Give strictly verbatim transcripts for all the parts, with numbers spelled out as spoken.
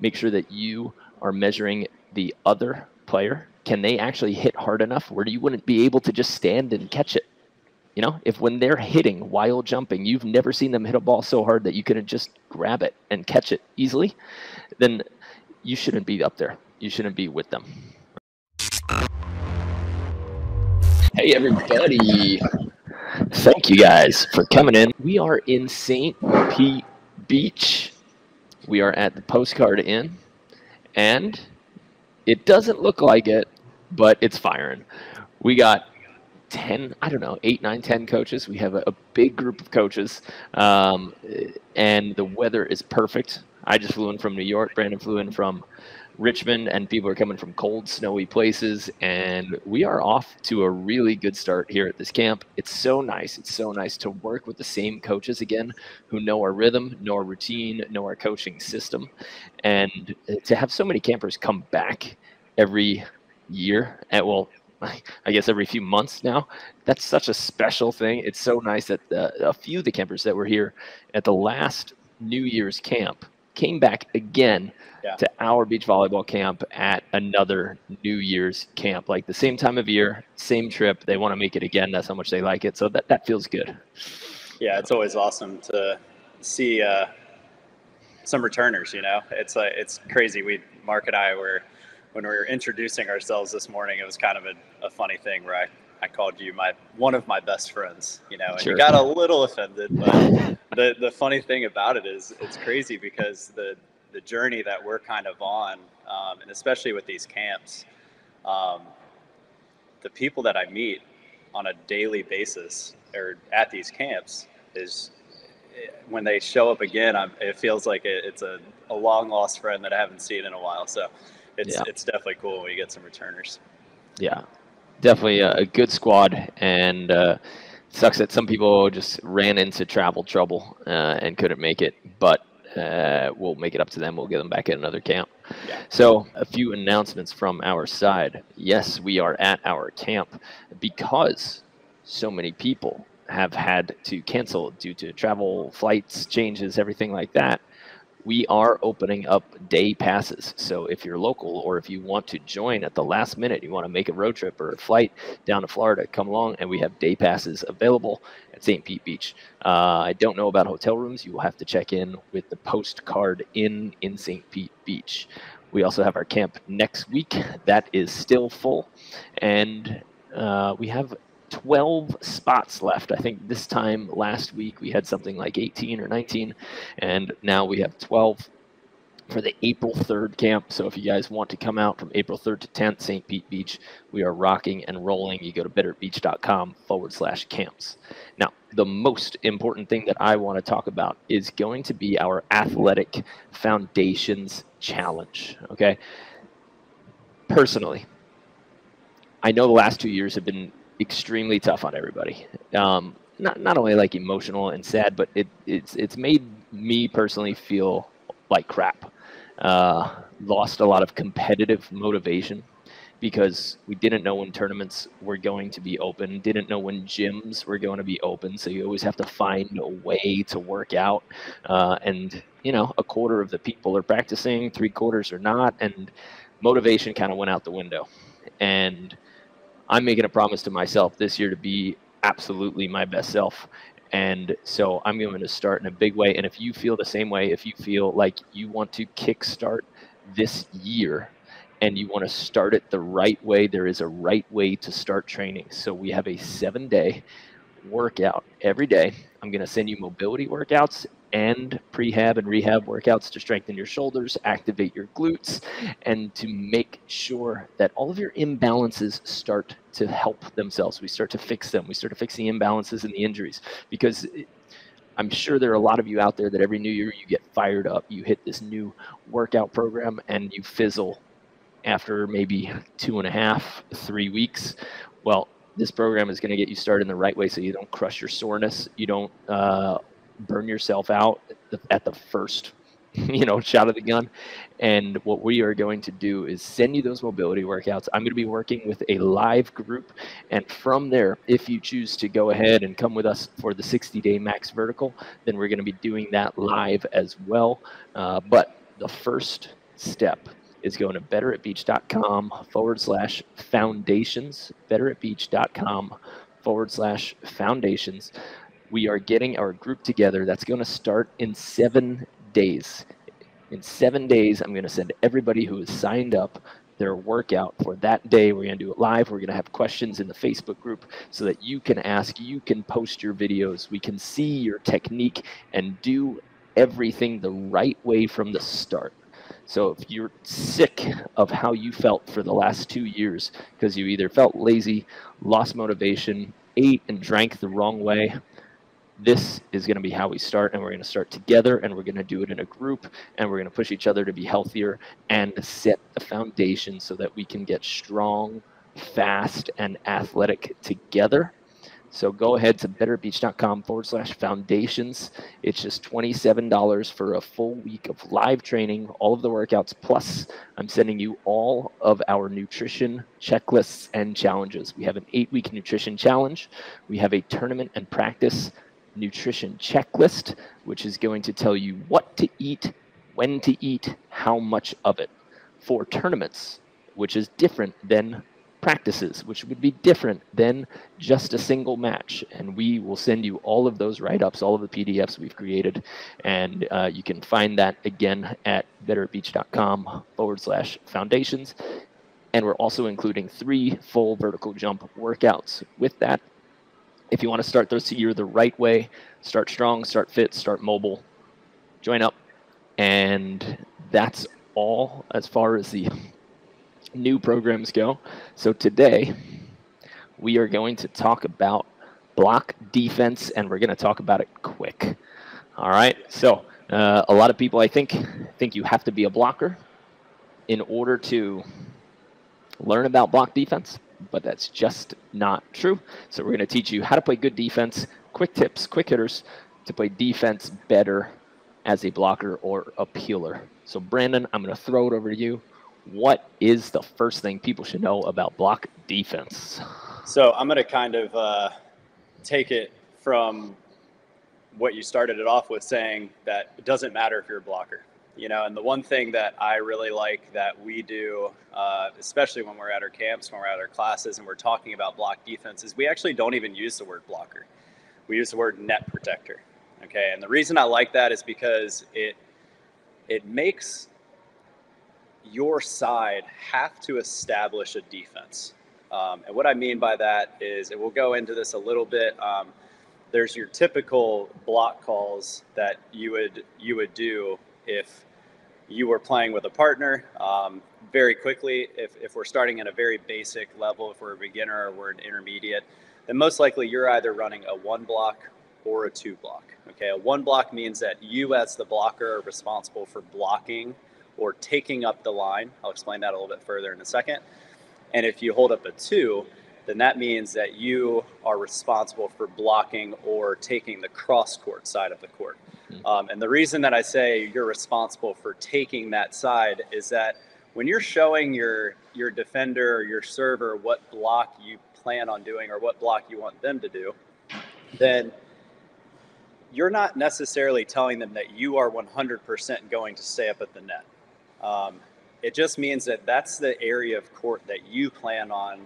make sure that you are measuring the other player. Can they actually hit hard enough where you wouldn't be able to just stand and catch it? You know, if when they're hitting while jumping, you've never seen them hit a ball so hard that you couldn't just grab it and catch it easily, then you shouldn't be up there. You shouldn't be with them. Hey, everybody. Thank you guys for coming in. We are in Saint Pete Beach. We are at the Postcard Inn, and it doesn't look like it, but it's firing. We got ten, I don't know, eight, nine, ten coaches. We have a, a big group of coaches, um, and the weather is perfect. I just flew in from New York. Brandon flew in from Richmond, and people are coming from cold, snowy places, and we are off to a really good start here at this camp. It's so nice. It's so nice to work with the same coaches again who know our rhythm, know our routine, know our coaching system, and to have so many campers come back every year, and well, I guess every few months now. That's such a special thing. It's so nice that the, a few of the campers that were here at the last New Year's camp came back again yeah. to our beach volleyball camp at another New Year's camp. Like the same time of year, same trip. They want to make it again. That's how much they like it. So that, that feels good. Yeah, it's always awesome to see uh, some returners, you know. It's uh, it's crazy. We, Mark and I were... When we were introducing ourselves this morning, it was kind of a, a funny thing where I, I called you my one of my best friends, you know, and sure. you got a little offended. But the, the funny thing about it is it's crazy because the, the journey that we're kind of on, um, and especially with these camps, um, the people that I meet on a daily basis or at these camps is when they show up again, I'm, it feels like it, it's a, a long lost friend that I haven't seen in a while. So. It's, yeah. it's definitely cool when you get some returners. Yeah, definitely a good squad, and uh, sucks that some people just ran into travel trouble uh, and couldn't make it, but uh, we'll make it up to them. We'll get them back at another camp. Yeah. So a few announcements from our side. Yes, we are at our camp because so many people have had to cancel due to travel, flights, changes, everything like that. We are opening up day passes. So if you're local or if you want to join at the last minute, you want to make a road trip or a flight down to Florida, come along, and we have day passes available at Saint Pete Beach. Uh, I don't know about hotel rooms. You will have to check in with the Postcard Inn in Saint Pete Beach. We also have our camp next week. That is still full. And uh, we have twelve spots left. I think this time last week we had something like eighteen or nineteen, and now we have twelve for the April third camp. So if you guys want to come out from April third to tenth, Saint Pete Beach, we are rocking and rolling. You go to better beach dot com forward slash camps. Now, the most important thing that I want to talk about is going to be our Athletic Foundations Challenge, okay? Personally, I know the last two years have been extremely tough on everybody. Um, not not only like emotional and sad, but it it's it's made me personally feel like crap. Uh, lost a lot of competitive motivation because we didn't know when tournaments were going to be open. Didn't know when gyms were going to be open. So you always have to find a way to work out. Uh, and you know, a quarter of the people are practicing, three quarters are not, and motivation kind of went out the window. And I'm making a promise to myself this year to be absolutely my best self. And so I'm going to start in a big way. And if you feel the same way, if you feel like you want to kickstart this year and you want to start it the right way, there is a right way to start training. So we have a seven day workout every day. I'm going to send you mobility workouts and prehab and rehab workouts to strengthen your shoulders, activate your glutes, and to make sure that all of your imbalances start to help themselves. We start to fix them. We start to fix the imbalances and the injuries, because I'm sure there are a lot of you out there that every new year you get fired up. You hit this new workout program and you fizzle after maybe two and a half, three weeks. Well, this program is going to get you started in the right way so you don't crush your soreness. You don't uh, burn yourself out at the, at the first, you know, shot of the gun. And what we are going to do is send you those mobility workouts. I'm going to be working with a live group. And from there, if you choose to go ahead and come with us for the sixty day max vertical, then we're going to be doing that live as well. Uh, but the first step is going to better at beach dot com forward slash foundations, better at beach dot com forward slash foundations. We are getting our group together. That's going to start in seven days. In seven days, I'm going to send everybody who has signed up their workout for that day. We're going to do it live. We're going to have questions in the Facebook group so that you can ask, you can post your videos, we can see your technique and do everything the right way from the start. So if you're sick of how you felt for the last two years because you either felt lazy, lost motivation, ate and drank the wrong way, this is going to be how we start, and we're going to start together, and we're going to do it in a group, and we're going to push each other to be healthier and set the foundation so that we can get strong, fast, and athletic together. So go ahead to better beach dot com forward slash foundations. It's just twenty-seven dollars for a full week of live training, all of the workouts, plus I'm sending you all of our nutrition checklists and challenges. We have an eight-week nutrition challenge. We have a tournament and practice nutrition checklist, which is going to tell you what to eat, when to eat, how much of it for tournaments, which is different than practices, which would be different than just a single match. And we will send you all of those write-ups, all of the P D Fs we've created, and uh, you can find that again at better beach dot com forward slash foundations. And we're also including three full vertical jump workouts with that. If you want to start this year the right way, start strong, start fit, start mobile, join up. And that's all as far as the new programs go. So today we are going to talk about block defense, and we're going to talk about it quick. All right. So uh, a lot of people, I think, think you have to be a blocker in order to learn about block defense, but that's just not true. So we're going to teach you how to play good defense, quick tips, quick hitters to play defense better as a blocker or a peeler. So Brandon, I'm going to throw it over to you. What is the first thing people should know about block defense? So I'm going to kind of uh, take it from what you started it off with, saying that it doesn't matter if you're a blocker. You know, and the one thing that I really like that we do, uh, especially when we're at our camps, when we're at our classes and we're talking about block defense, is we actually don't even use the word blocker. We use the word net protector. Okay. And the reason I like that is because it, it makes your side have to establish a defense. Um, and what I mean by that is, and we'll go into this a little bit, um, there's your typical block calls that you would, you would do if you were playing with a partner. Um, very quickly, if, if we're starting at a very basic level, if we're a beginner or we're an intermediate, then most likely you're either running a one block or a two block. Okay, a one block means that you as the blocker are responsible for blocking or taking up the line. I'll explain that a little bit further in a second. And if you hold up a two, then that means that you are responsible for blocking or taking the cross-court side of the court. Mm-hmm. Um, and the reason that I say you're responsible for taking that side is that when you're showing your, your defender or your server what block you plan on doing or what block you want them to do, then you're not necessarily telling them that you are one hundred percent going to stay up at the net. Um, it just means that that's the area of court that you plan on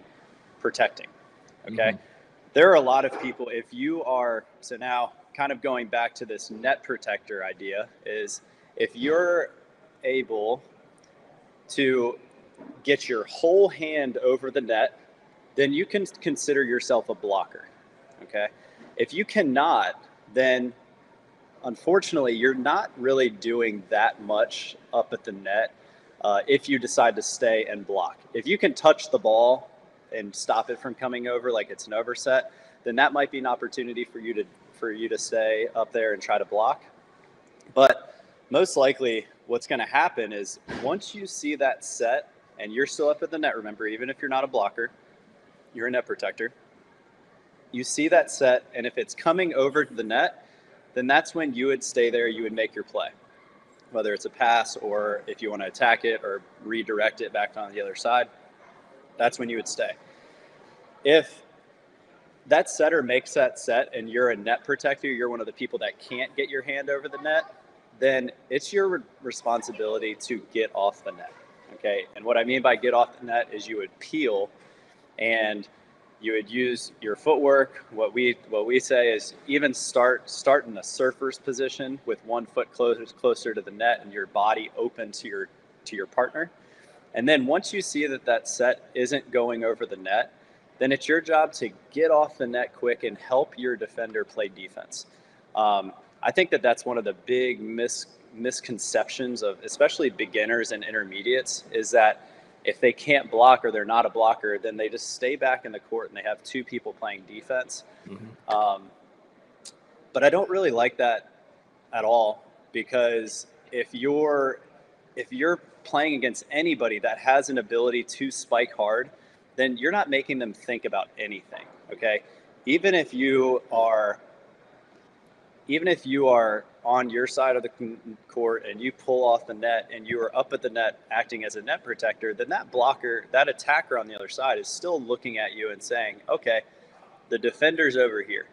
protecting. Okay. Mm-hmm. There are a lot of people, if you are, so now kind of going back to this net protector idea, is if you're able to get your whole hand over the net, then you can consider yourself a blocker. Okay. If you cannot, then unfortunately you're not really doing that much up at the net. Uh, if you decide to stay and block, if you can touch the ball and stop it from coming over like it's an overset, then that might be an opportunity for you to for you to stay up there and try to block. But most likely what's going to happen is once you see that set and you're still up at the net, remember, even if you're not a blocker, you're a net protector, you see that set, and if it's coming over the net, then that's when you would stay there, you would make your play, whether it's a pass or if you want to attack it or redirect it back on the other side. That's when you would stay. If that setter makes that set and you're a net protector, you're one of the people that can't get your hand over the net, then it's your responsibility to get off the net, okay? And what I mean by get off the net is you would peel and you would use your footwork. What we what we say is even start, start in the surfer's position with one foot closer, closer to the net and your body open to your to your partner. And then once you see that that set isn't going over the net, then it's your job to get off the net quick and help your defender play defense. Um, I think that that's one of the big mis- misconceptions of especially beginners and intermediates is that if they can't block or they're not a blocker, then they just stay back in the court and they have two people playing defense. Mm-hmm. Um, but I don't really like that at all, because if you're if you're playing against anybody that has an ability to spike hard, then you're not making them think about anything, okay? Even if you are even if you are on your side of the court and you pull off the net and you are up at the net acting as a net protector, then that blocker, that attacker on the other side is still looking at you and saying, okay, the defender's over here.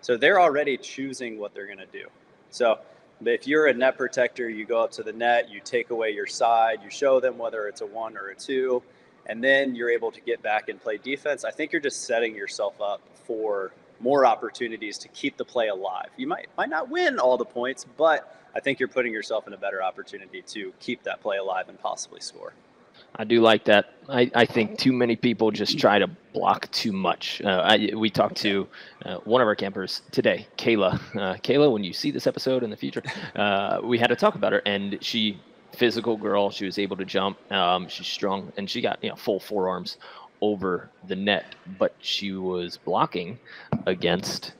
So they're already choosing what they're gonna do. So if you're a net protector, you go up to the net, you take away your side, you show them whether it's a one or a two, and then you're able to get back and play defense. I think you're just setting yourself up for more opportunities to keep the play alive. You might might not win all the points, but I think you're putting yourself in a better opportunity to keep that play alive and possibly score. I do like that. I, I think too many people just try to block too much. Uh, I, we talked to uh, one of our campers today, Kayla. Uh, Kayla, when you see this episode in the future, uh, we had to talk about her, and she, physical girl, she was able to jump. Um, she's strong, and she got you know full forearms over the net, but she was blocking against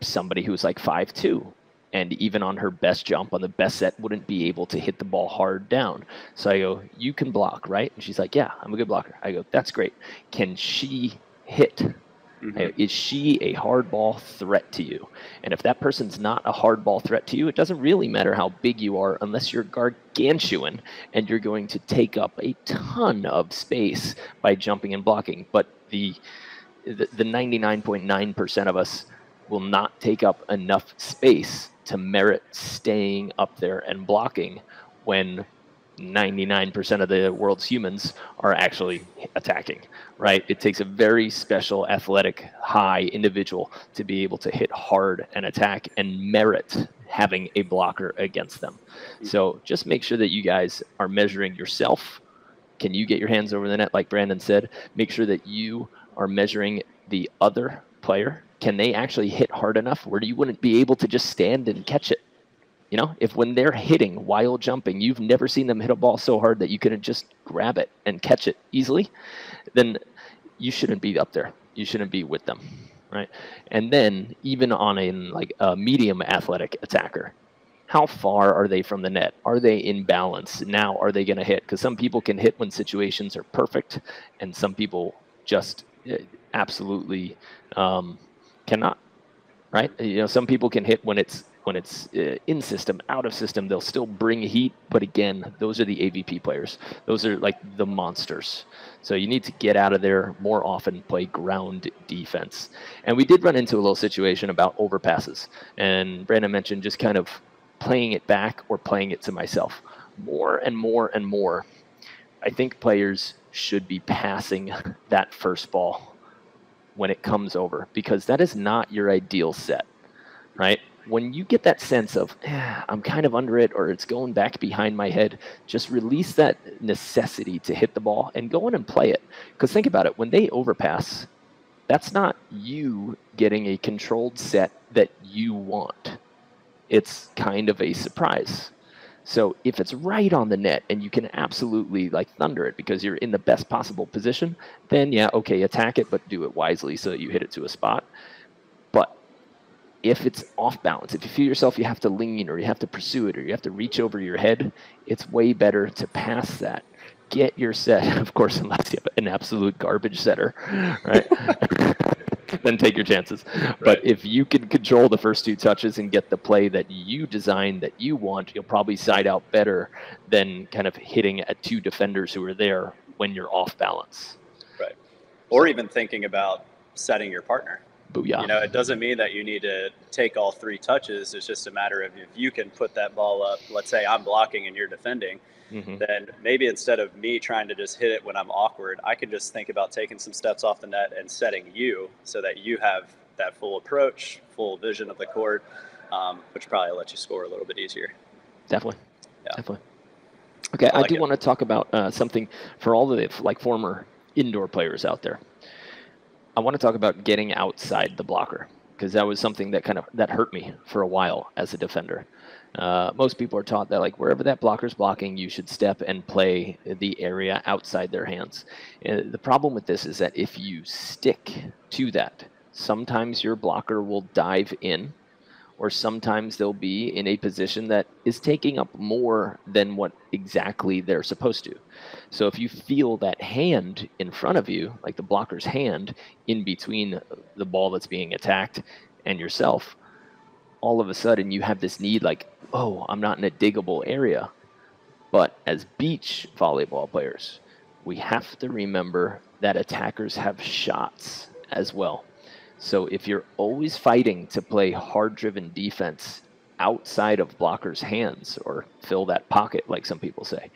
somebody who was like five two, and even on her best jump on the best set wouldn't be able to hit the ball hard down. So I go, you can block, right? And she's like, yeah, I'm a good blocker. I go, that's great. Can she hit? Mm-hmm. I go, is she a hard ball threat to you? And if that person's not a hard ball threat to you, it doesn't really matter how big you are unless you're gargantuan and you're going to take up a ton of space by jumping and blocking. But the the ninety-nine point nine percent of us will not take up enough space to merit staying up there and blocking when ninety-nine percent of the world's humans are actually attacking, right? It takes a very special, athletic, high individual to be able to hit hard and attack and merit having a blocker against them. So just make sure that you guys are measuring yourself. Can you get your hands over the net, like Brandon said? Make sure that you are measuring the other player. Can they actually hit hard enough where you wouldn't be able to just stand and catch it? You know, if when they're hitting while jumping, you've never seen them hit a ball so hard that you couldn't just grab it and catch it easily, then you shouldn't be up there. You shouldn't be with them, right? And then even on a, like a medium athletic attacker, how far are they from the net? Are they in balance? Now, are they going to hit? Because some people can hit when situations are perfect, and some people just absolutely um, cannot, right? You know, some people can hit when it's when it's in system, out of system, they'll still bring heat. But again, those are the A V P players. Those are like the monsters. So you need to get out of there more often, play ground defense. And we did run into a little situation about overpasses. And Brandon mentioned just kind of playing it back or playing it to myself. More and more and more, I think players should be passing that first ball when it comes over, because that is not your ideal set, right? When you get that sense of, eh, I'm kind of under it, or it's going back behind my head, just release that necessity to hit the ball and go in and play it. Because think about it, when they overpass, that's not you getting a controlled set that you want. It's kind of a surprise. So if it's right on the net and you can absolutely like thunder it because you're in the best possible position, then yeah, okay, attack it, but do it wisely so that you hit it to a spot. If it's off balance, if you feel yourself you have to lean or you have to pursue it or you have to reach over your head, it's way better to pass that. Get your set, of course, unless you have an absolute garbage setter, right? Then take your chances. Right. But if you can control the first two touches and get the play that you design, that you want, you'll probably side out better than kind of hitting at two defenders who are there when you're off balance. Right. Or so, even thinking about setting your partner. Booyah. You know, it doesn't mean that you need to take all three touches. It's just a matter of if you can put that ball up, let's say I'm blocking and you're defending, mm-hmm. then maybe instead of me trying to just hit it when I'm awkward, I can just think about taking some steps off the net and setting you so that you have that full approach, full vision of the court, um, which probably lets you score a little bit easier. Definitely. Yeah. Definitely. Okay, I, like I do it. want to talk about uh, something for all the like former indoor players out there. I want to talk about getting outside the blocker, because that was something that kind of that hurt me for a while as a defender. Uh, most people are taught that like wherever that blocker's blocking, you should step and play the area outside their hands. Uh, the problem with this is that if you stick to that, sometimes your blocker will dive in, or sometimes they'll be in a position that is taking up more than what exactly they're supposed to. So if you feel that hand in front of you, like the blocker's hand in between the ball that's being attacked and yourself, all of a sudden you have this need like, oh, I'm not in a diggable area. But as beach volleyball players, we have to remember that attackers have shots as well. So if you're always fighting to play hard-driven defense outside of blockers' hands or fill that pocket, like some people say,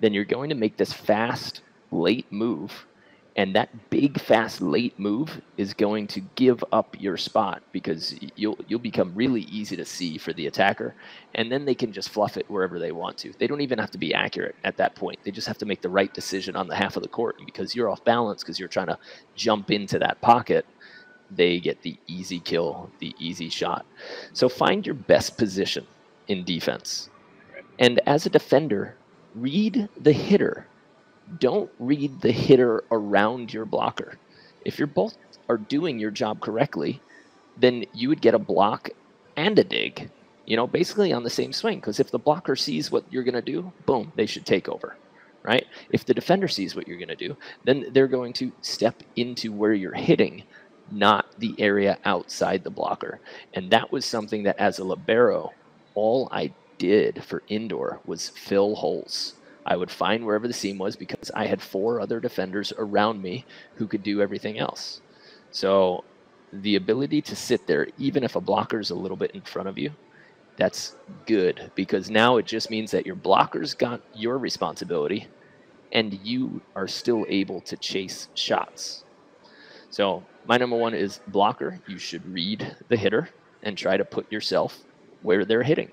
then you're going to make this fast, late move. And that big, fast, late move is going to give up your spot because you'll, you'll become really easy to see for the attacker. And then they can just fluff it wherever they want to. They don't even have to be accurate at that point. They just have to make the right decision on the half of the court. And because you're off balance, because you're trying to jump into that pocket, they get the easy kill, the easy shot. So find your best position in defense. And as a defender, read the hitter. Don't read the hitter around your blocker. If you're both are doing your job correctly, then you would get a block and a dig, you know, basically on the same swing. Because if the blocker sees what you're going to do, boom, they should take over. Right? If the defender sees what you're going to do, then they're going to step into where you're hitting, not the area outside the blocker. And that was something that as a libero, all I did for indoor was fill holes. I would find wherever the seam was because I had four other defenders around me who could do everything else. So the ability to sit there, even if a blocker's a little bit in front of you, that's good, because now it just means that your blocker's got your responsibility and you are still able to chase shots. So my number one is blocker. You should read the hitter and try to put yourself where they're hitting.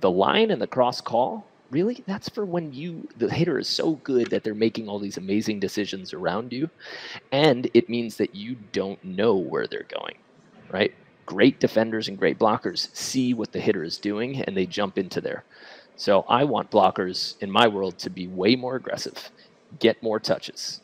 The line and the cross call, really, that's for when you, the hitter is so good that they're making all these amazing decisions around you. And it means that you don't know where they're going, right? Great defenders and great blockers see what the hitter is doing and they jump into there. So I want blockers in my world to be way more aggressive, get more touches.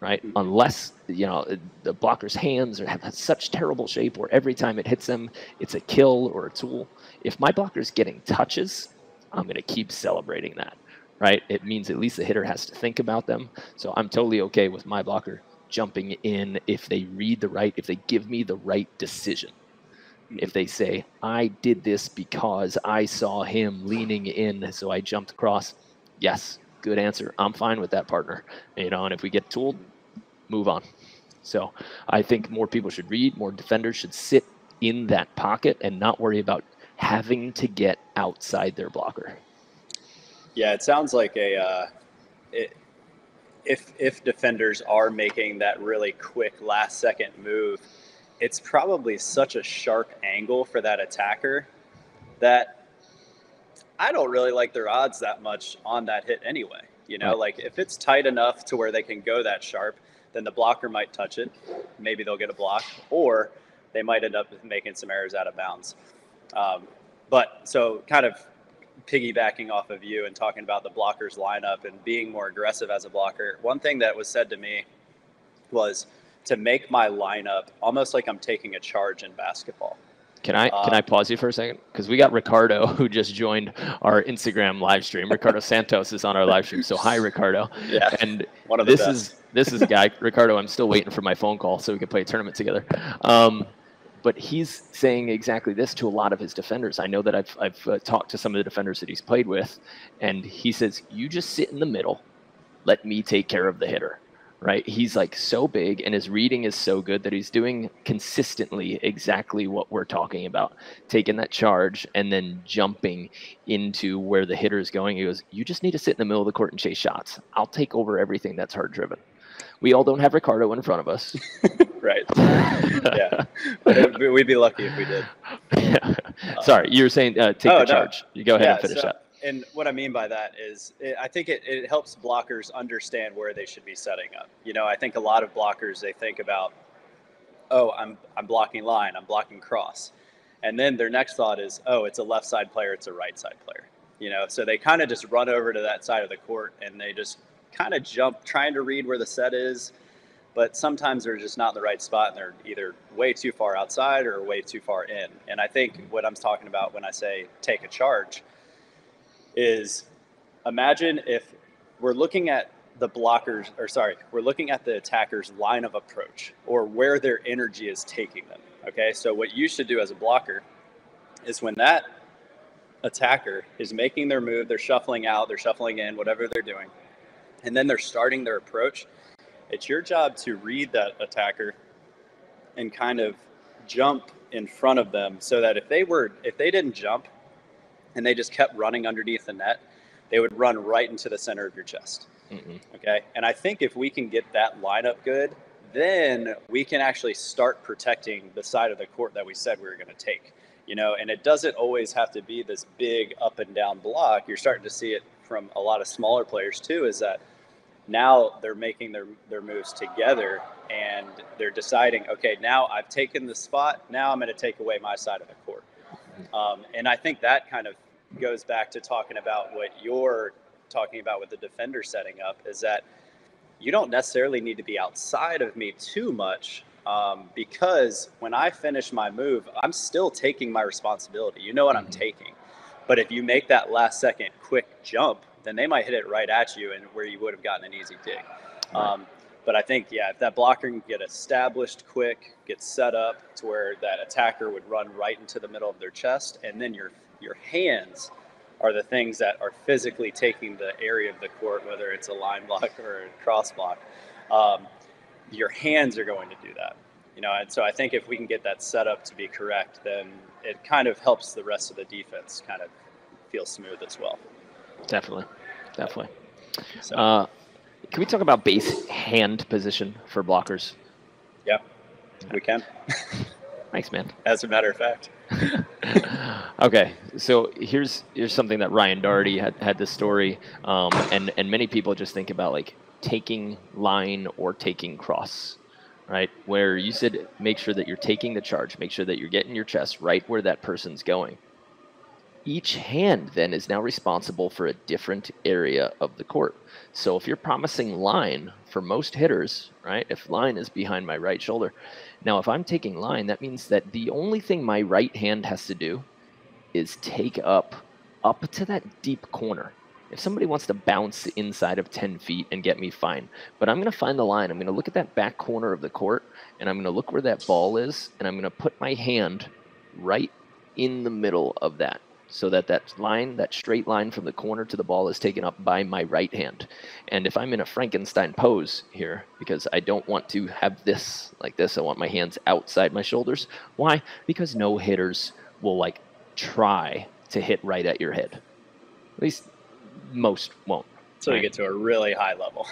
Right? Unless, you know, the blocker's hands are have such terrible shape where every time it hits them, it's a kill or a tool. If my blocker's getting touches, I'm going to keep celebrating that, right? It means at least the hitter has to think about them. So I'm totally okay with my blocker jumping in if they read the right, if they give me the right decision. If they say, I did this because I saw him leaning in, so I jumped across. Yes, good answer. I'm fine with that, partner. You know, and if we get tooled, move on. So I think more people should read, more defenders should sit in that pocket and not worry about having to get outside their blocker. Yeah, it sounds like a uh, it, if if defenders are making that really quick last second move, it's probably such a sharp angle for that attacker that I don't really like their odds that much on that hit anyway. You know, like if it's tight enough to where they can go that sharp, then the blocker might touch it. Maybe they'll get a block, or they might end up making some errors out of bounds. Um, but so kind of piggybacking off of you and talking about the blocker's lineup and being more aggressive as a blocker, one thing that was said to me was to make my lineup almost like I'm taking a charge in basketball. Can I can I pause you for a second? Because we got Ricardo, who just joined our Instagram live stream. Ricardo Santos is on our live stream. So hi, Ricardo. Yeah, and one of the this best. is this is guy Ricardo. I'm still waiting for my phone call so we can play a tournament together. Um, but he's saying exactly this to a lot of his defenders. I know that I've I've uh, talked to some of the defenders that he's played with, and he says, "You just sit in the middle, let me take care of the hitter." right? He's like so big and his reading is so good that he's doing consistently exactly what we're talking about, taking that charge and then jumping into where the hitter is going. He goes, you just need to sit in the middle of the court and chase shots. I'll take over everything that's hard driven. We all don't have Ricardo in front of us. Right. Yeah. But it, we'd be lucky if we did. Yeah. Uh, Sorry. You were saying uh, take oh, the charge. No. You go ahead yeah, and finish so, up. And what I mean by that is it, I think it, it helps blockers understand where they should be setting up. You know, I think a lot of blockers, they think about, oh, I'm, I'm blocking line, I'm blocking cross. And then their next thought is, oh, it's a left side player, it's a right side player. You know, so they kind of just run over to that side of the court and they just kind of jump, trying to read where the set is. But sometimes they're just not in the right spot and they're either way too far outside or way too far in. And I think what I'm talking about when I say take a charge is imagine if we're looking at the blockers, or sorry, we're looking at the attacker's line of approach or where their energy is taking them, okay? So what you should do as a blocker is when that attacker is making their move, they're shuffling out, they're shuffling in, whatever they're doing, and then they're starting their approach, it's your job to read that attacker and kind of jump in front of them so that if they were, if they didn't jump and they just kept running underneath the net, they would run right into the center of your chest. Mm-hmm. Okay. And I think if we can get that lineup good, then we can actually start protecting the side of the court that we said we were going to take, you know, and it doesn't always have to be this big up and down block. You're starting to see it from a lot of smaller players too, is that now they're making their, their moves together and they're deciding, okay, now I've taken the spot. Now I'm going to take away my side of the court. Um, and I think that kind of goes back to talking about what you're talking about with the defender setting up, is that you don't necessarily need to be outside of me too much, um, because when I finish my move, I'm still taking my responsibility. You know what I'm taking. But if you make that last second quick jump, then they might hit it right at you and where you would have gotten an easy dig. Um, but I think, yeah, if that blocker can get established quick, get set up to where that attacker would run right into the middle of their chest, and then your your hands are the things that are physically taking the area of the court, whether it's a line block or a cross block, um, your hands are going to do that. You know, and so I think if we can get that set up to be correct, then it kind of helps the rest of the defense kind of feel smooth as well. Definitely, definitely. So. Uh, can we talk about base hand position for blockers? Yeah, we can. Thanks, man. As a matter of fact. Okay, so here's here's something that Ryan Daugherty had, had this story, um, and, and many people just think about like taking line or taking cross, right? Where you said make sure that you're taking the charge, make sure that you're getting your chest right where that person's going. Each hand then is now responsible for a different area of the court. So if you're promising line for most hitters, right, if line is behind my right shoulder, now if I'm taking line, that means that the only thing my right hand has to do is take up, up to that deep corner. If somebody wants to bounce inside of ten feet and get me, fine. But I'm going to find the line. I'm going to look at that back corner of the court, and I'm going to look where that ball is, and I'm going to put my hand right in the middle of that, so that that line, that straight line from the corner to the ball is taken up by my right hand. And if I'm in a Frankenstein pose here, because I don't want to have this like this, I want my hands outside my shoulders. Why? Because no hitters will like try to hit right at your head. At least most won't. So right? We get to a really high level.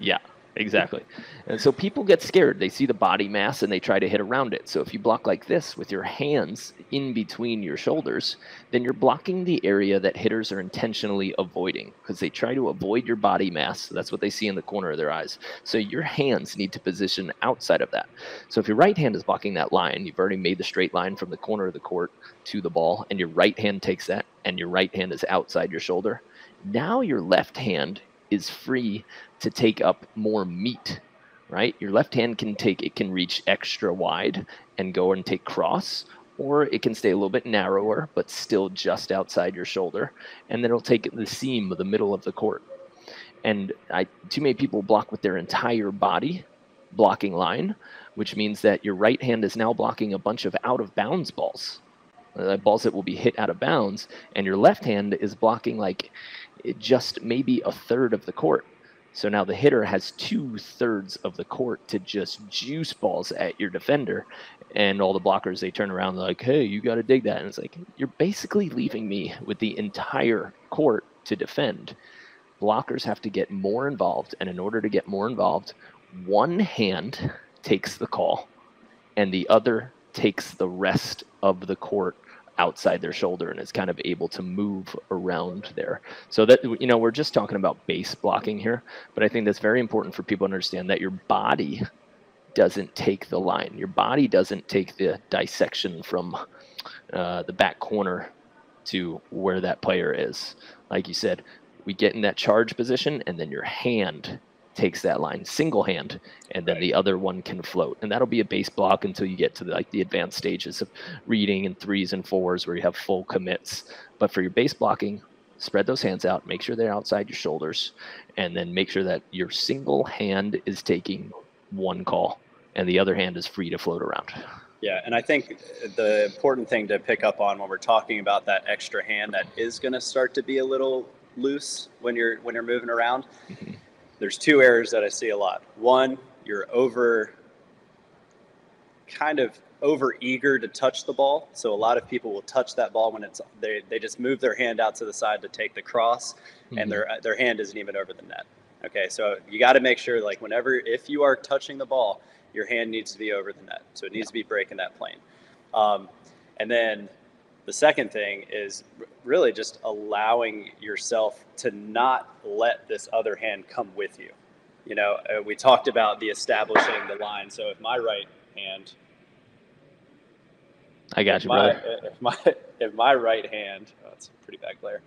Yeah, exactly. And so people get scared. They see the body mass and they try to hit around it. So if you block like this with your hands in between your shoulders, then you're blocking the area that hitters are intentionally avoiding because they try to avoid your body mass. So that's what they see in the corner of their eyes. So your hands need to position outside of that. So if your right hand is blocking that line, you've already made the straight line from the corner of the court to the ball, and your right hand takes that, and your right hand is outside your shoulder. Now your left hand is free to take up more meat, right? Your left hand can take, it can reach extra wide and go and take cross, or it can stay a little bit narrower, but still just outside your shoulder. And then it'll take the seam of the middle of the court. And I, too many people block with their entire body blocking line, which means that your right hand is now blocking a bunch of out of bounds balls, uh, balls that will be hit out of bounds. And your left hand is blocking like just maybe a third of the court. So now the hitter has two-thirds of the court to just juice balls at your defender. And all the blockers, they turn around, they're like, hey, you got to dig that. And it's like, you're basically leaving me with the entire court to defend. Blockers have to get more involved. And in order to get more involved, one hand takes the call and the other takes the rest of the court outside their shoulder and is kind of able to move around there. So that, you know, we're just talking about base blocking here, but I think that's very important for people to understand that your body doesn't take the line. Your body doesn't take the dissection from uh, the back corner to where that player is. Like you said, we get in that charge position and then your hand takes that line, single hand, and then right. the other one can float. And that'll be a base block until you get to the, like the advanced stages of reading and threes and fours where you have full commits. But for your base blocking, spread those hands out, make sure they're outside your shoulders, and then make sure that your single hand is taking one call and the other hand is free to float around. Yeah, and I think the important thing to pick up on when we're talking about that extra hand that is going to start to be a little loose when you're when you're moving around, mm-hmm. there's two errors that I see a lot. One, you're over, kind of over eager to touch the ball. So a lot of people will touch that ball when it's, they, they just move their hand out to the side to take the cross mm-hmm. and their, their hand isn't even over the net. Okay. So you got to make sure, like, whenever, if you are touching the ball, your hand needs to be over the net. So it needs yeah. to be breaking that plane. Um, and then the second thing is really just allowing yourself to not let this other hand come with you. You know, we talked about the establishing the line. So if my right hand, I got you, my, brother. If my if my right hand, oh, that's a pretty bad glare.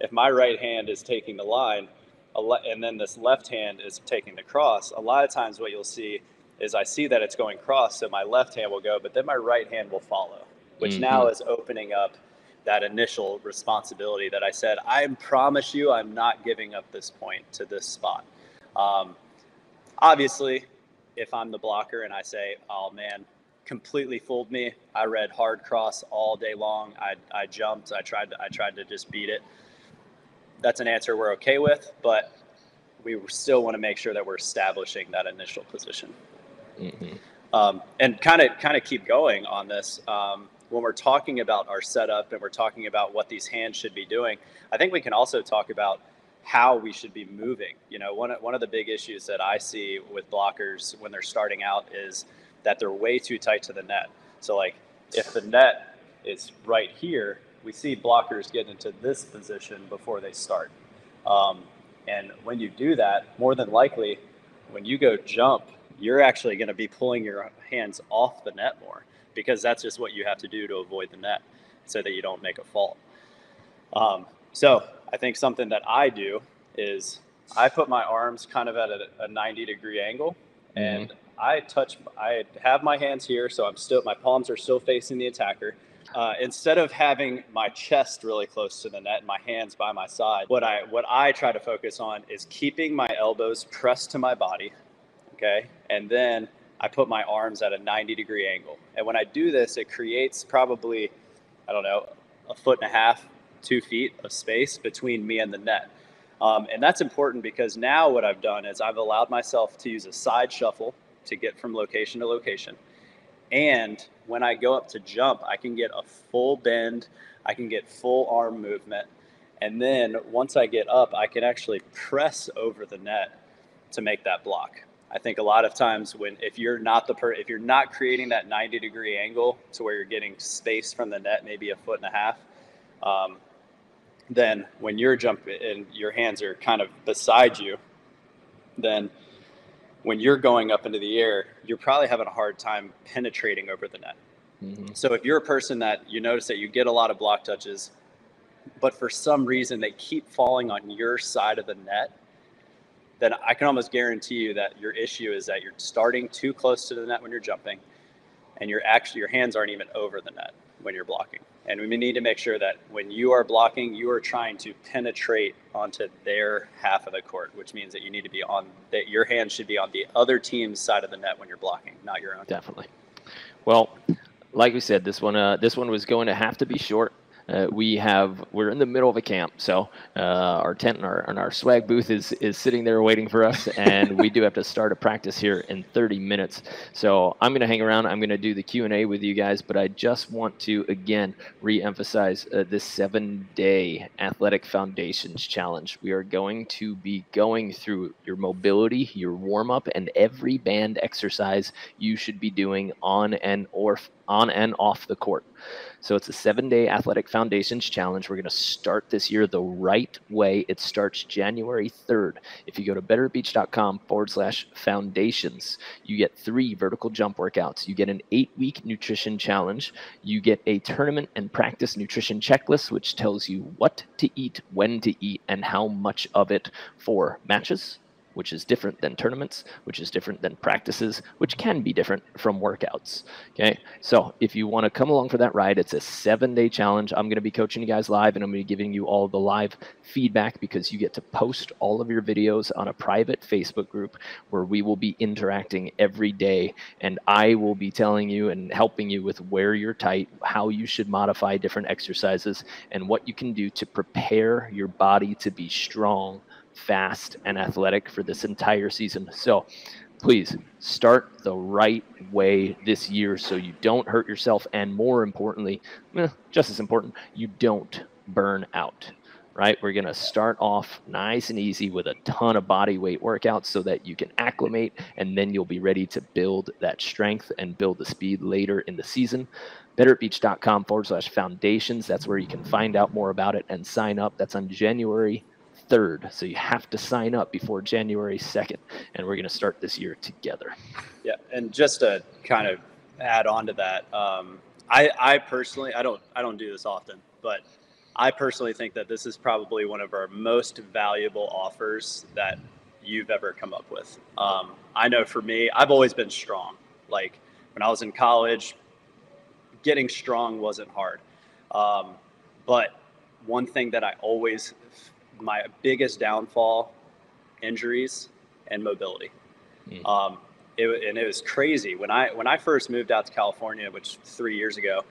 If my right hand is taking the line, and then this left hand is taking the cross, a lot of times what you'll see is I see that it's going cross, so my left hand will go, but then my right hand will follow, which mm-hmm. now is opening up that initial responsibility that I said, I promise you, I'm not giving up this point to this spot. Um, obviously, if I'm the blocker and I say, oh man, completely fooled me. I read hard cross all day long. I, I jumped, I tried to, I tried to just beat it. That's an answer we're okay with, but we still want to make sure that we're establishing that initial position. Mm-hmm. Um, and kind of kind of keep going on this. Um, when we're talking about our setup and we're talking about what these hands should be doing, I think we can also talk about how we should be moving. You know, one, one of the big issues that I see with blockers when they're starting out is that they're way too tight to the net. So like if the net is right here, we see blockers get into this position before they start. Um, and when you do that, more than likely, when you go jump, you're actually going to be pulling your hands off the net more because that's just what you have to do to avoid the net so that you don't make a fault. Um, so I think something that I do is I put my arms kind of at a, a ninety degree angle and mm-hmm. I touch, I have my hands here. So I'm still, my palms are still facing the attacker. Uh, instead of having my chest really close to the net and my hands by my side, what I, what I try to focus on is keeping my elbows pressed to my body. Okay. And then I put my arms at a ninety degree angle. And when I do this, it creates probably, I don't know, a foot and a half, two feet of space between me and the net. Um, and that's important because now what I've done is I've allowed myself to use a side shuffle to get from location to location. And when I go up to jump, I can get a full bend. I can get full arm movement. And then once I get up, I can actually press over the net to make that block. I think a lot of times when if you're not the per if you're not creating that ninety degree angle to where you're getting space from the net, maybe a foot and a half, um, then when you're jumping and your hands are kind of beside you, then when you're going up into the air, you're probably having a hard time penetrating over the net. Mm-hmm. So if you're a person that you notice that you get a lot of block touches, but for some reason they keep falling on your side of the net, then I can almost guarantee you that your issue is that you're starting too close to the net when you're jumping and you're actually, your hands aren't even over the net when you're blocking. And we need to make sure that when you are blocking, you are trying to penetrate onto their half of the court, which means that you need to be on, that your hands should be on the other team's side of the net when you're blocking, not your own. Definitely. Well, like we said, this one, uh, this one was going to have to be short. uh, we have we're in the middle of a camp, so uh, our tent and our and our swag booth is is sitting there waiting for us, and we do have to start a practice here in thirty minutes. So I'm going to hang around. I'm going to do the Q and A with you guys, but I just want to again re-emphasize uh, this seven-day Athletic Foundations Challenge. We are going to be going through your mobility, your warm-up, and every band exercise you should be doing on and or on and off the court. So it's a seven-day Athletic Foundations Challenge. We're going to start this year the right way. It starts January third. If you go to betterbeach.com forward slash foundations, you get three vertical jump workouts. You get an eight-week nutrition challenge. You get a tournament and practice nutrition checklist, which tells you what to eat, when to eat, and how much of it for matches, which is different than tournaments, which is different than practices, which can be different from workouts, okay? So if you wanna come along for that ride, it's a seven-day challenge. I'm gonna be coaching you guys live, and I'm gonna be giving you all the live feedback, because you get to post all of your videos on a private Facebook group where we will be interacting every day, and I will be telling you and helping you with where you're tight, how you should modify different exercises, and what you can do to prepare your body to be strong, fast, and athletic for this entire season. So please start the right way this year so you don't hurt yourself, and more importantly, just as important, you don't burn out, right? We're gonna start off nice and easy with a ton of body weight workouts so that you can acclimate, and then you'll be ready to build that strength and build the speed later in the season. Better at beach dot com forward slash foundations. That's where you can find out more about it and sign up. That's on January third, so you have to sign up before January second, and we're going to start this year together. Yeah, and just to kind of add on to that, um, I, I personally, I don't, I don't do this often, but I personally think that this is probably one of our most valuable offers that you've ever come up with. Um, I know for me, I've always been strong. Like when I was in college, getting strong wasn't hard. Um, but one thing that I always my biggest downfall, injuries and mobility. Mm. Um, it, and it was crazy. When I, when I first moved out to California, which three years ago,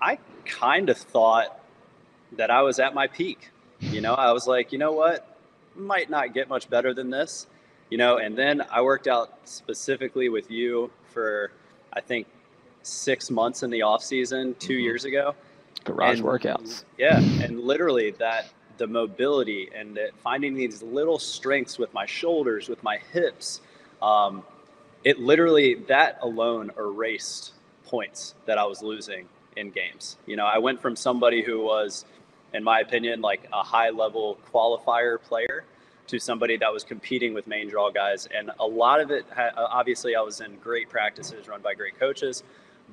I kind of thought that I was at my peak. You know, I was like, you know what, might not get much better than this, you know? And then I worked out specifically with you for, I think, six months in the off season, two mm-hmm. years ago. Garage and, workouts. Yeah. And literally that, the mobility and finding these little strengths with my shoulders, with my hips, um, it literally, that alone erased points that I was losing in games. You know, I went from somebody who was, in my opinion, like a high level qualifier player to somebody that was competing with main draw guys. And a lot of it, ha- obviously I was in great practices run by great coaches,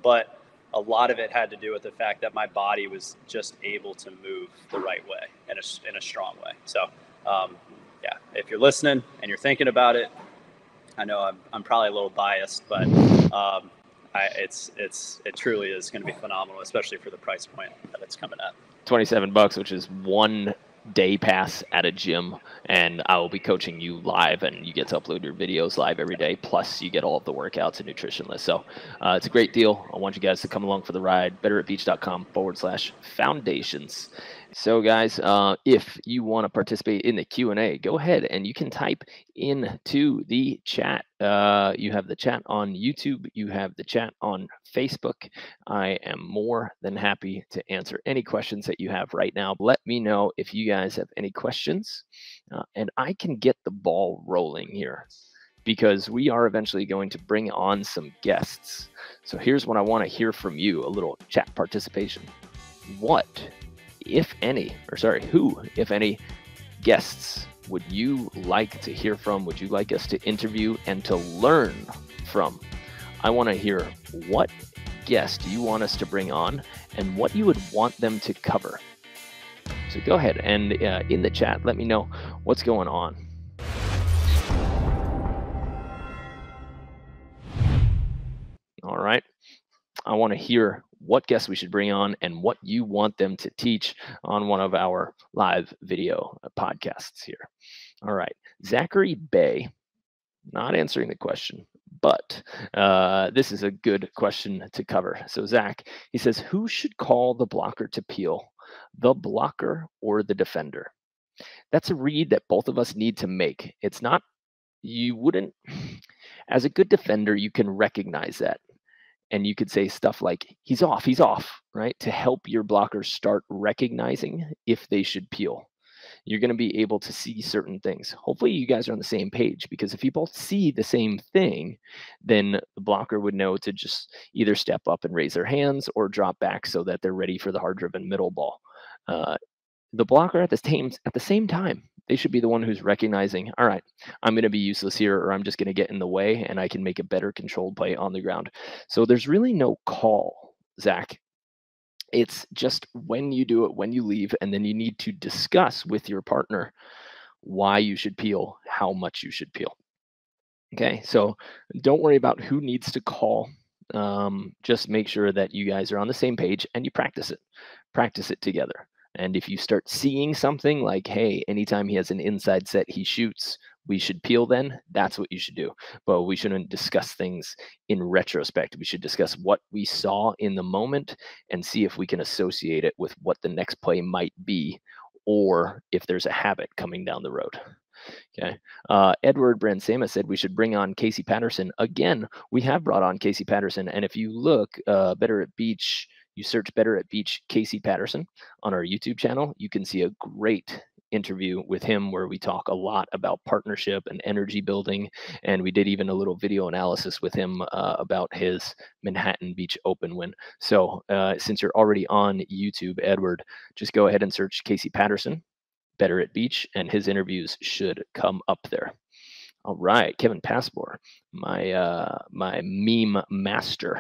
but a lot of it had to do with the fact that my body was just able to move the right way and in a strong way. So, um, yeah, if you're listening and you're thinking about it, I know I'm, I'm probably a little biased, but um, I, it's it's it truly is going to be phenomenal, especially for the price point that it's coming at. twenty-seven bucks, which is one day pass at a gym, and I will be coaching you live, and you get to upload your videos live every day, plus you get all of the workouts and nutrition list. So uh, it's a great deal. I want you guys to come along for the ride. Better at beach dot com forward slash foundations. So guys, uh, if you want to participate in the Q and A, go ahead and you can type into the chat. Uh, you have the chat on YouTube. You have the chat on Facebook. I am more than happy to answer any questions that you have right now. Let me know if you guys have any questions, uh, and I can get the ball rolling here, because we are eventually going to bring on some guests. So here's what I want to hear from you, a little chat participation. What, if any, or sorry, who, if any, guests would you like to hear from? Would you like us to interview and to learn from? I want to hear what guest you want us to bring on and what you would want them to cover. So go ahead and uh, in the chat, let me know what's going on. All right. I want to hear what guests we should bring on and what you want them to teach on one of our live video podcasts here. All right. Zachary Bay, not answering the question, but uh, this is a good question to cover. So Zach, he says, who should call the blocker to peel, the blocker or the defender? That's a read that both of us need to make. It's not, you wouldn't, as a good defender, you can recognize that. And you could say stuff like, he's off, he's off, right? To help your blockers start recognizing if they should peel. You're going to be able to see certain things. Hopefully you guys are on the same page, because if you both see the same thing, then the blocker would know to just either step up and raise their hands or drop back so that they're ready for the hard-driven middle ball. Uh, the blocker at the same, at the same time, they should be the one who's recognizing, all right, I'm going to be useless here, or I'm just going to get in the way and I can make a better controlled play on the ground. So there's really no call, Zach. It's just when you do it, when you leave, and then you need to discuss with your partner why you should peel, how much you should peel. Okay, so don't worry about who needs to call. Um, just make sure that you guys are on the same page and you practice it. Practice it together. And if you start seeing something like, hey, anytime he has an inside set, he shoots, we should peel then, that's what you should do. But we shouldn't discuss things in retrospect. We should discuss what we saw in the moment and see if we can associate it with what the next play might be, or if there's a habit coming down the road. Okay. Uh, Edward Bransema said we should bring on Casey Patterson. Again, we have brought on Casey Patterson. And if you look, uh, Better at Beach, you search Better at Beach Casey Patterson on our YouTube channel, you can see a great interview with him where we talk a lot about partnership and energy building. And we did even a little video analysis with him uh, about his Manhattan Beach Open win. So uh, since you're already on YouTube, Edward, just go ahead and search Casey Patterson, Better at Beach, and his interviews should come up there. All right, Kevin Passport, my uh, my meme master.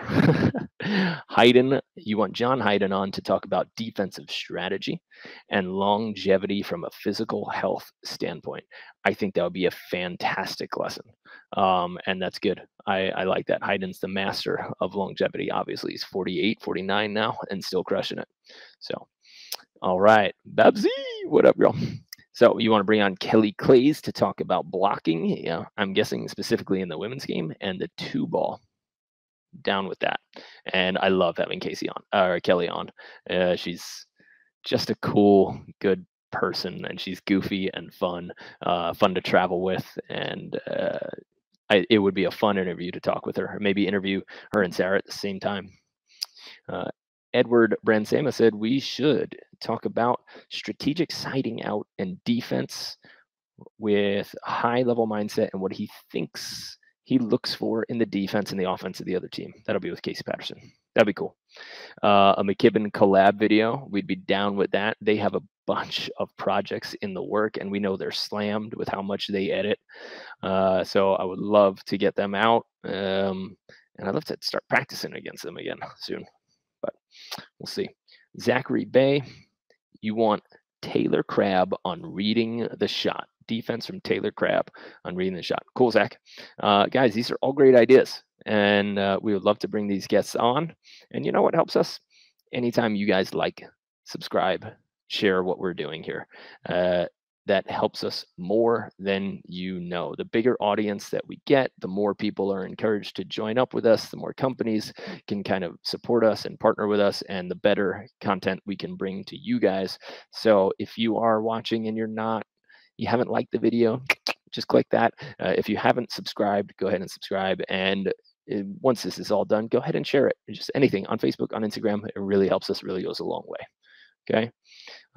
Haydn, you want John Haydn on to talk about defensive strategy and longevity from a physical health standpoint. I think that would be a fantastic lesson, um, and that's good. I, I like that. Haydn's the master of longevity, obviously. He's forty-eight, forty-nine now and still crushing it. So, all right, Babsy, what up, girl? So you want to bring on Kelly Clays to talk about blocking. Yeah, I'm guessing specifically in the women's game and the two ball. Down with that. And I love having Casey on, or Kelly on. Uh, she's just a cool, good person, and she's goofy and fun, uh, fun to travel with. And uh, I, it would be a fun interview to talk with her, or maybe interview her and Sarah at the same time. Uh, Edward Bransema said we should talk about strategic siding out and defense with high level mindset and what he thinks he looks for in the defense and the offense of the other team. That'll be with Casey Patterson. That'd be cool. Uh, a McKibben collab video. We'd be down with that. They have a bunch of projects in the work, and we know they're slammed with how much they edit. Uh, so I would love to get them out. Um, and I'd love to start practicing against them again soon. But we'll see. Zachary Bay, you want Taylor Crabb on reading the shot. Defense from Taylor Crabb on reading the shot. Cool, Zach. Uh, guys, these are all great ideas, and uh, we would love to bring these guests on. And you know what helps us? Anytime you guys like, subscribe, share what we're doing here. Uh, that helps us more than you know. The bigger audience that we get, the more people are encouraged to join up with us, the more companies can kind of support us and partner with us, and the better content we can bring to you guys. So if you are watching and you're not, you haven't liked the video, just click that. Uh, if you haven't subscribed, go ahead and subscribe. And once this is all done, go ahead and share it. Just anything on Facebook, on Instagram, it really helps us, really goes a long way. Okay,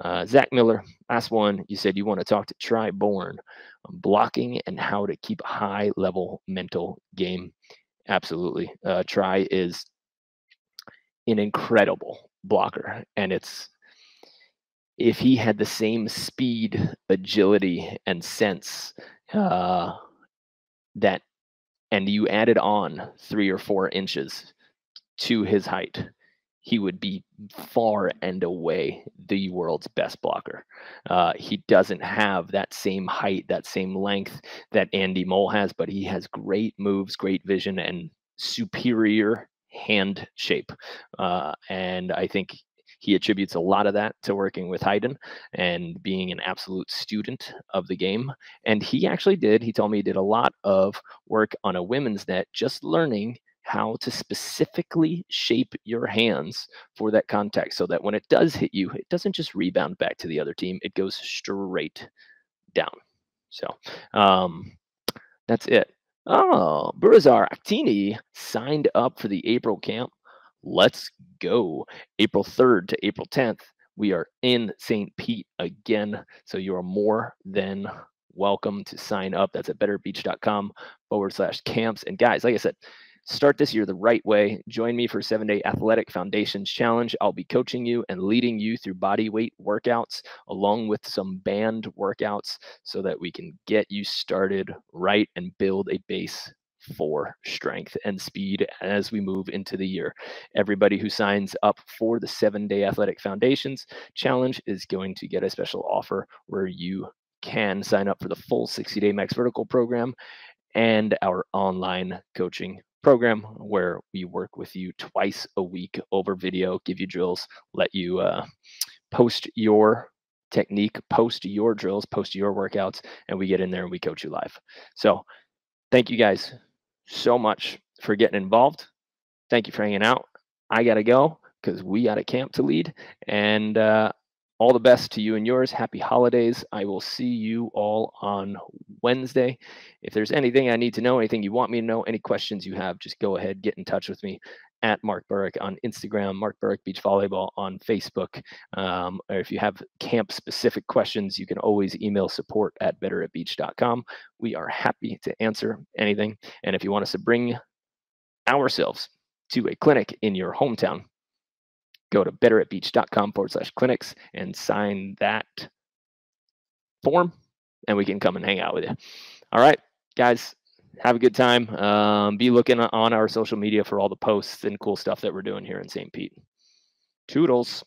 uh, Zach Miller, last one. You said you want to talk to Try Bourne on blocking and how to keep a high-level mental game. Absolutely. Uh, Try is an incredible blocker, and it's if he had the same speed, agility, and sense uh, that, and you added on three or four inches to his height, he would be far and away the world's best blocker. Uh, he doesn't have that same height, that same length that Andy Mole has, but he has great moves, great vision, and superior hand shape. Uh, and I think he attributes a lot of that to working with Haydn and being an absolute student of the game. And he actually did, he told me he did a lot of work on a women's net, just learning how to specifically shape your hands for that contact so that when it does hit you, it doesn't just rebound back to the other team. It goes straight down. So um, that's it. Oh, Burazar Aktini signed up for the April camp. Let's go. April third to April tenth. We are in Saint Pete again. So you are more than welcome to sign up. That's at betterbeach.com forward slash camps. And guys, like I said, start this year the right way. Join me for seven-day Athletic Foundations Challenge. I'll be coaching you and leading you through body weight workouts along with some band workouts so that we can get you started right and build a base for strength and speed as we move into the year. Everybody who signs up for the seven-day Athletic Foundations Challenge is going to get a special offer where you can sign up for the full sixty-day Max Vertical program and our online coaching program where we work with you twice a week over video, give you drills, let you uh, post your technique, post your drills, post your workouts, and we get in there and we coach you live. So thank you guys so much for getting involved. Thank you for hanging out. I got to go because we got a camp to lead. And uh, all the best to you and yours. Happy holidays. I will see you all on Wednesday. If there's anything I need to know, anything you want me to know, any questions you have, just go ahead, get in touch with me at Mark Burik on Instagram, Mark Burik Beach Volleyball on Facebook. Um, or if you have camp-specific questions, you can always email support at better at beach dot com. We are happy to answer anything. And if you want us to bring ourselves to a clinic in your hometown, go to betteratbeach.com forward slash clinics and sign that form, and we can come and hang out with you. All right, guys, have a good time. Um, be looking on our social media for all the posts and cool stuff that we're doing here in Saint Pete. Toodles.